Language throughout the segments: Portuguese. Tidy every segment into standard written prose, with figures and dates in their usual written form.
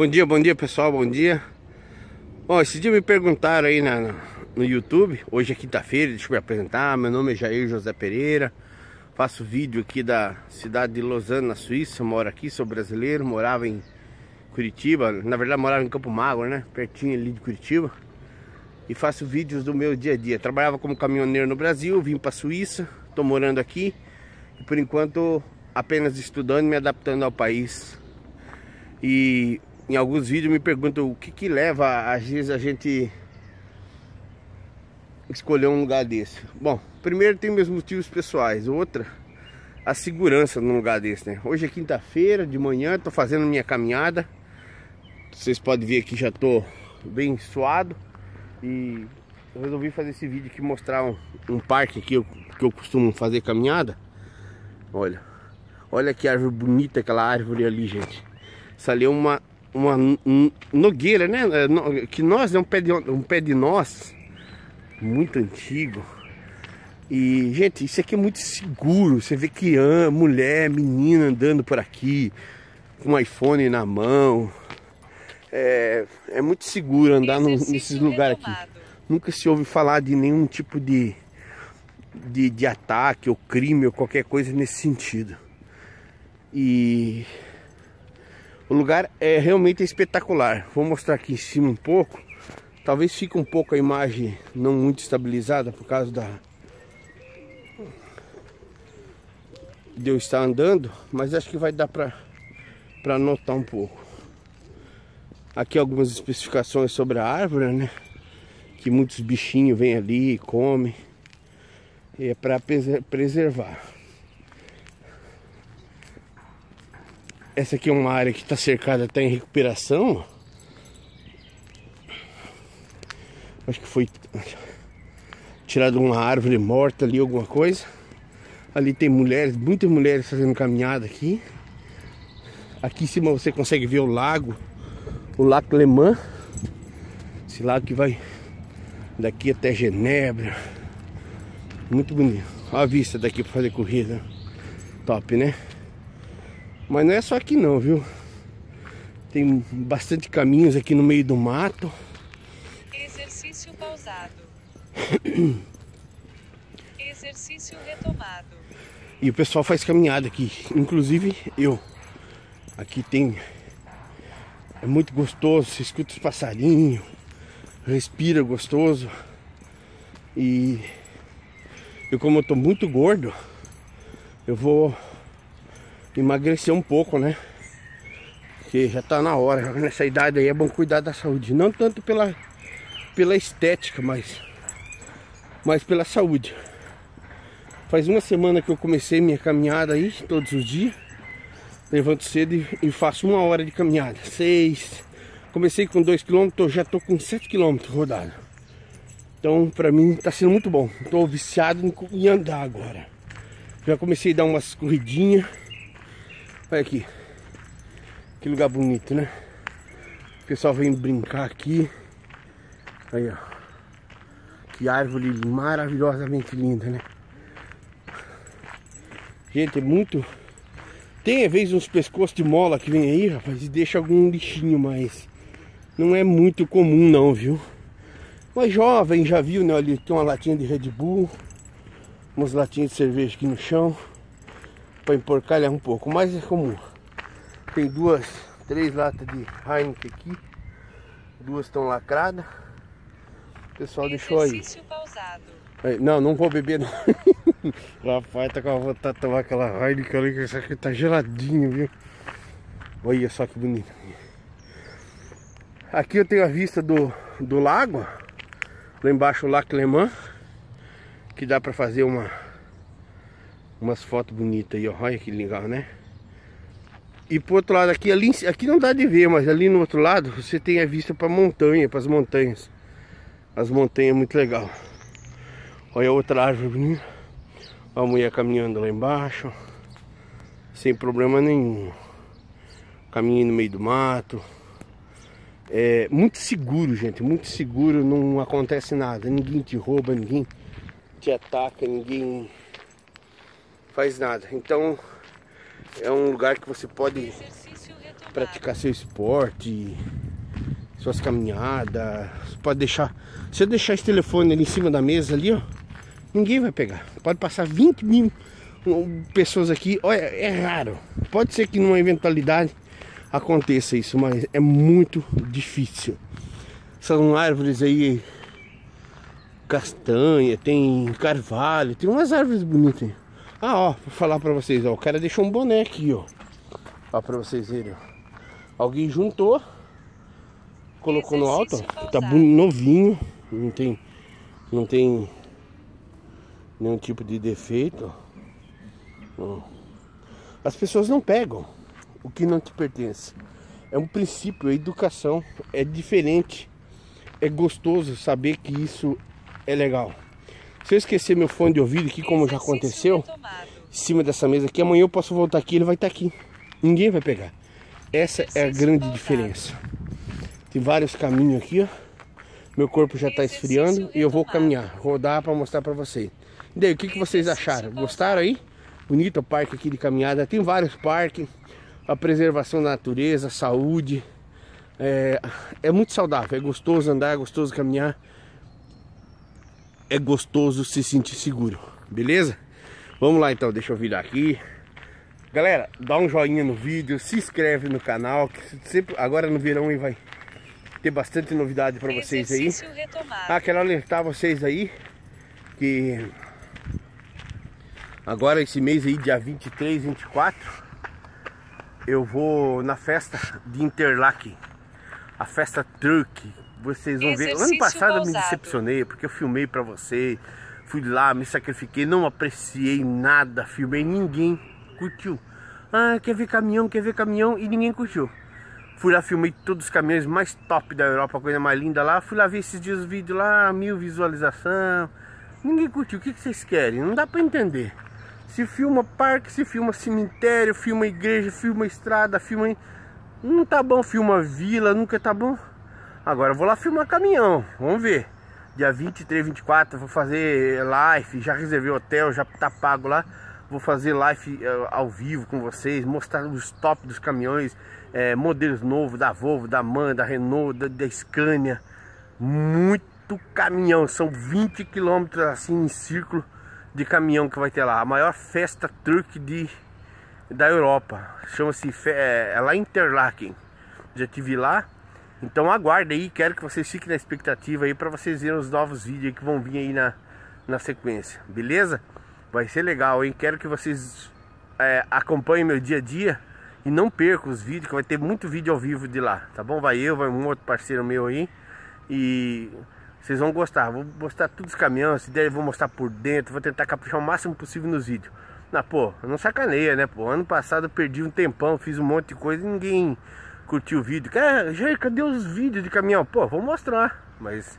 Bom dia pessoal, bom dia. Bom, esse dia me perguntaram aí no YouTube. Hoje é quinta-feira, deixa eu me apresentar. Meu nome é Jair José Pereira. Faço vídeo aqui da cidade de Lausanne, na Suíça. Moro aqui, sou brasileiro, morava em Curitiba. Na verdade morava em Campo Mago, né? Pertinho ali de Curitiba. E faço vídeos do meu dia a dia. Trabalhava como caminhoneiro no Brasil, vim para a Suíça. Estou morando aqui. E por enquanto apenas estudando, me adaptando ao país. E em alguns vídeos me perguntam o que leva às vezes a gente escolher um lugar desse. Bom, primeiro tem meus motivos pessoais. Outra, a segurança num lugar desse, né? Hoje é quinta-feira de manhã, estou fazendo minha caminhada. Vocês podem ver aqui, já estou bem suado. E eu resolvi fazer esse vídeo aqui, mostrar um parque aqui que eu costumo fazer caminhada. Olha que árvore bonita, aquela árvore ali, gente. Isso ali é uma nogueira, né? Que nós, é um pé de noz muito antigo. E, gente, isso aqui é muito seguro. Você vê que mulher, menina andando por aqui com um iPhone na mão. É muito seguro andar nesses lugares aqui. Nunca se ouve falar de nenhum tipo de ataque ou crime ou qualquer coisa nesse sentido. E o lugar é realmente espetacular. Vou mostrar aqui em cima um pouco. Talvez fique um pouco a imagem não muito estabilizada por causa de eu estar andando, mas acho que vai dar para notar um pouco. Aqui algumas especificações sobre a árvore, né? Que muitos bichinhos vêm ali e comem. E é para preservar. Essa aqui é uma área que está cercada, até em recuperação. Acho que foi tirado uma árvore morta ali, alguma coisa. Ali tem mulheres, muitas mulheres fazendo caminhada aqui. Aqui em cima você consegue ver o Lago Lemã. Esse lago que vai daqui até Genebra. Muito bonito. Olha a vista daqui para fazer corrida. Top, né? Mas não é só aqui não, viu? Tem bastante caminhos aqui no meio do mato. Exercício pausado. Exercício retomado. E o pessoal faz caminhada aqui, inclusive eu. Aqui tem... É muito gostoso, você escuta os passarinhos, respira gostoso. E eu, como eu tô muito gordo, eu vou emagrecer um pouco, né? Porque já tá na hora, já nessa idade aí é bom cuidar da saúde. Não tanto pela estética, mas pela saúde. Faz uma semana que eu comecei minha caminhada aí, todos os dias. Levanto cedo e faço uma hora de caminhada. Comecei com 2 km, já tô com 7 km rodado. Então pra mim tá sendo muito bom. Tô viciado em andar agora. Já comecei a dar umas corridinhas. Olha aqui, que lugar bonito, né? O pessoal vem brincar aqui. Aí, ó. Que árvore maravilhosamente linda, né? Gente, é muito... Tem, às vezes, uns pescoços de mola que vem aí, rapaz, e deixa algum lixinho, mas não é muito comum, não, viu? Mas jovem, já viu, né? Ali tem uma latinha de Red Bull, umas latinhas de cerveja aqui no chão. Para emporcalhar um pouco, mas é comum. Tem 3 latas de Heineken aqui. 2 estão lacradas. O pessoal deixou aí. Aí. Não vou beber, não. Rapaz, tá com a vontade de tomar aquela Heineken ali, que essa aqui tá geladinho, viu? Olha só que bonito. Aqui eu tenho a vista do lago. Lá embaixo o Lago Lemã, que dá para fazer umas fotos bonitas aí, ó. Olha que legal, né? E pro outro lado aqui, aqui não dá de ver, mas ali no outro lado você tem a vista pra montanha, pras montanhas. As montanhas, muito legal. Olha outra árvore bonita. Olha a mulher caminhando lá embaixo, sem problema nenhum. Caminho no meio do mato. É muito seguro, gente. Muito seguro, não acontece nada. Ninguém te rouba, ninguém te ataca, ninguém... faz nada. Então é um lugar que você pode praticar seu esporte, suas caminhadas. Você pode deixar, se eu deixar esse telefone ali em cima da mesa ali, ó, ninguém vai pegar. Pode passar 20 mil pessoas aqui. Olha, é raro. Pode ser que numa eventualidade aconteça isso, mas é muito difícil. São árvores aí, castanha, tem carvalho, tem umas árvores bonitas aí. Ah, ó, vou falar pra vocês, ó, o cara deixou um boné aqui, ó, ó, pra vocês verem, ó. Alguém juntou, colocou no alto, ó, tá novinho, não tem nenhum tipo de defeito, ó. As pessoas não pegam o que não te pertence. É um princípio, a educação é diferente. É gostoso saber que isso é legal. Se eu esquecer meu fone de ouvido aqui, como já aconteceu, em cima dessa mesa aqui, amanhã eu posso voltar aqui, ele vai estar aqui. Ninguém vai pegar. Essa é a grande diferença. Tem vários caminhos aqui, ó. Meu corpo já está esfriando e eu vou caminhar, rodar para mostrar para vocês. E daí, o que vocês acharam? Gostaram aí? Bonito o parque aqui de caminhada. Tem vários parques. A preservação da natureza, a saúde. É muito saudável, é gostoso andar, é gostoso caminhar, é gostoso se sentir seguro, beleza? Vamos lá então, deixa eu virar aqui. Galera, dá um joinha no vídeo, se inscreve no canal, que sempre, agora no verão aí vai ter bastante novidade pra vocês aí. Ah, quero alertar vocês aí que agora esse mês aí, dia 23, 24, eu vou na festa de Interlaken. A festa truck, vocês vão ver. Ano passado eu me decepcionei, porque eu filmei pra vocês. Fui lá, me sacrifiquei, não apreciei nada, filmei, ninguém curtiu. Ah, quer ver caminhão, e ninguém curtiu. Fui lá, filmei todos os caminhões mais top da Europa, a coisa mais linda lá. Fui lá ver esses dias os vídeos lá, 1000 visualização. Ninguém curtiu, o que vocês querem? Não dá pra entender. Se filma parque, se filma cemitério, filma igreja, filma estrada, filma... Não tá bom, filma vila, nunca tá bom. Agora eu vou lá filmar caminhão, vamos ver. Dia 23, 24, vou fazer live, já reservei hotel, já tá pago lá. Vou fazer live ao vivo com vocês, mostrar os top dos caminhões, modelos novos da Volvo, da MAN, da Renault, da Scania. Muito caminhão, são 20 quilômetros assim em círculo de caminhão que vai ter lá. A maior festa truck da Europa, chama-se lá Interlaken. Já estive lá, então aguarda aí, quero que vocês fiquem na expectativa aí para vocês verem os novos vídeos que vão vir aí na sequência, beleza? Vai ser legal, hein? Quero que vocês acompanhem meu dia a dia e não percam os vídeos, que vai ter muito vídeo ao vivo de lá, tá bom? Vai um outro parceiro meu aí e vocês vão gostar. Vou mostrar todos os caminhões, se der eu vou mostrar por dentro, vou tentar caprichar o máximo possível nos vídeos. Ah, pô, não sacaneia, né, pô? Ano passado eu perdi um tempão, fiz um monte de coisa e ninguém curtiu o vídeo. Cara, Jair, cadê os vídeos de caminhão? Pô, vou mostrar, mas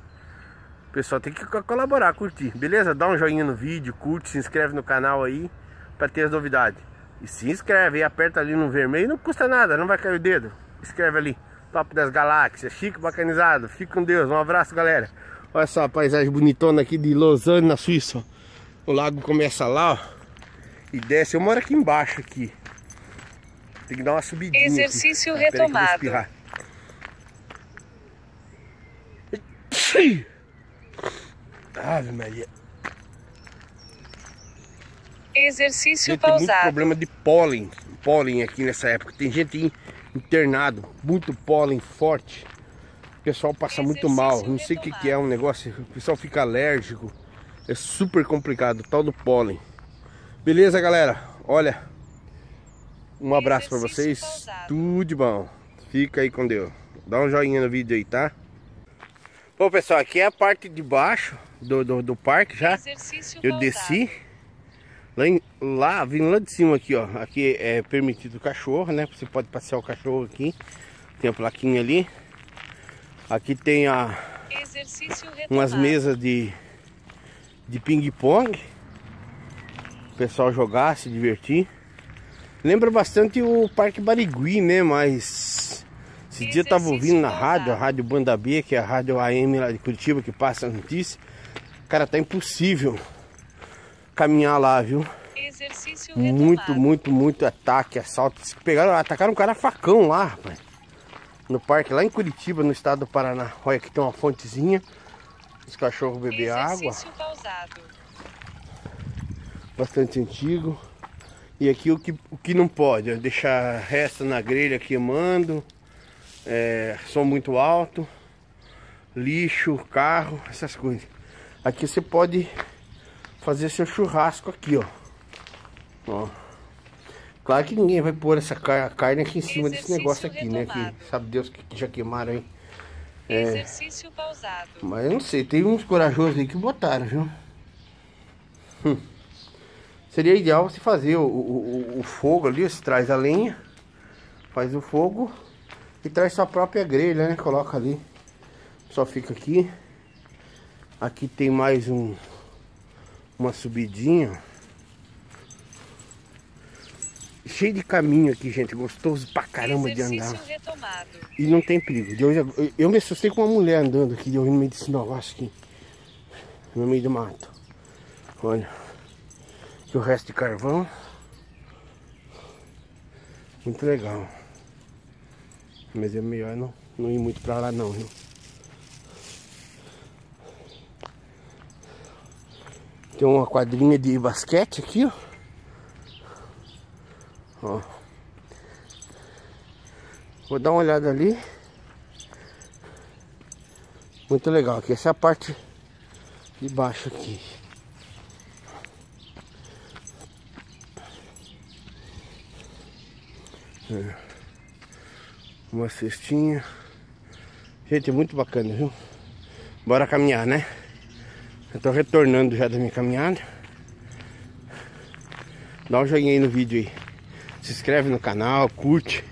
o pessoal tem que colaborar, curtir, beleza? Dá um joinha no vídeo, curte, se inscreve no canal aí pra ter as novidades. E se inscreve aí, aperta ali no vermelho, não custa nada, não vai cair o dedo. Escreve ali, Top das Galáxias, Chico Bacanizado, fica com Deus, um abraço, galera. Olha só a paisagem bonitona aqui de Lausanne, na Suíça. O lago começa lá, ó. E desce, eu moro aqui embaixo aqui. Tem que dar uma subidinha. Exercício aqui. Retomado. Ah, Ave Maria. Exercício pausado. Tem muito problema de pólen. Pólen aqui nessa época. Tem gente internado. Muito pólen forte. O pessoal passa muito mal. Não sei o que é um negócio. O pessoal fica alérgico. É super complicado. O tal do pólen. Beleza, galera? Olha, um abraço pra vocês, tudo de bom. Fica aí com Deus. Dá um joinha no vídeo aí, tá? Bom, pessoal, aqui é a parte de baixo do parque já. Eu desci. Vim lá de cima aqui, ó. Aqui é permitido o cachorro, né? Você pode passear o cachorro aqui. Tem a plaquinha ali. Aqui tem umas mesas de ping-pong. O pessoal jogar, se divertir. Lembra bastante o Parque Barigui, né? Mas esse dia eu tava ouvindo na rádio, a Rádio Banda B, que é a rádio AM lá de Curitiba, que passa a notícia. Cara, tá impossível caminhar lá, viu? Exercício retomado. Muito ataque, assalto. Pegaram, atacaram um cara a facão lá, rapaz. No parque, lá em Curitiba, no estado do Paraná. Olha, aqui tem uma fontezinha. Os cachorros bebem água. Pausado. Bastante antigo. E aqui o que não pode, ó, deixar resta na grelha queimando, som muito alto, lixo, carro, essas coisas. Aqui você pode fazer seu churrasco aqui, ó. Claro que ninguém vai pôr essa carne aqui em cima desse negócio aqui, né? Que sabe Deus que já queimaram aí. Exercício pausado. Mas eu não sei, tem uns corajosos aí que botaram, viu? Seria ideal você fazer o fogo ali, você traz a lenha, faz o fogo e traz sua própria grelha, né? Coloca ali, só fica aqui. Aqui tem mais uma subidinha. Cheio de caminho aqui, gente, gostoso pra caramba de andar. Retomado. E não tem perigo. Eu me assustei com uma mulher andando aqui, eu no meio desse negócio aqui, no meio do mato. Olha. Aqui o resto de carvão. Muito legal. Mas é melhor não ir muito pra lá não, viu? Tem uma quadrinha de basquete aqui, ó. Ó. Vou dar uma olhada ali. Muito legal aqui. Essa é a parte de baixo aqui. Uma cestinha. Gente, é muito bacana, viu? Bora caminhar, né? Eu tô retornando já da minha caminhada. Dá um joinha aí no vídeo aí. Se inscreve no canal, curte.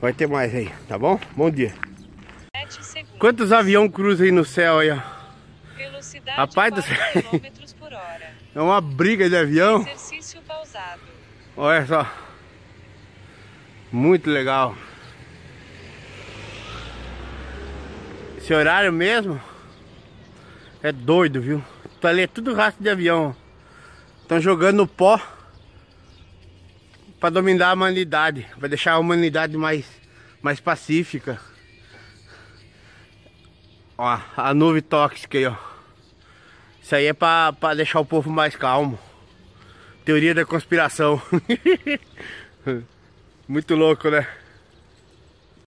Vai ter mais aí, tá bom? Bom dia. Quantos aviões cruzam aí no céu aí, ó? Velocidade a 4 km por hora. É uma briga de avião. Exercício pausado. Olha só. Muito legal. Esse horário mesmo é doido, viu? Tá ali, é tudo rastro de avião. Estão jogando no pó para dominar a humanidade, para deixar a humanidade mais pacífica. Ó, a nuvem tóxica aí, ó. Isso aí é para deixar o povo mais calmo. Teoria da conspiração. Muito louco, né?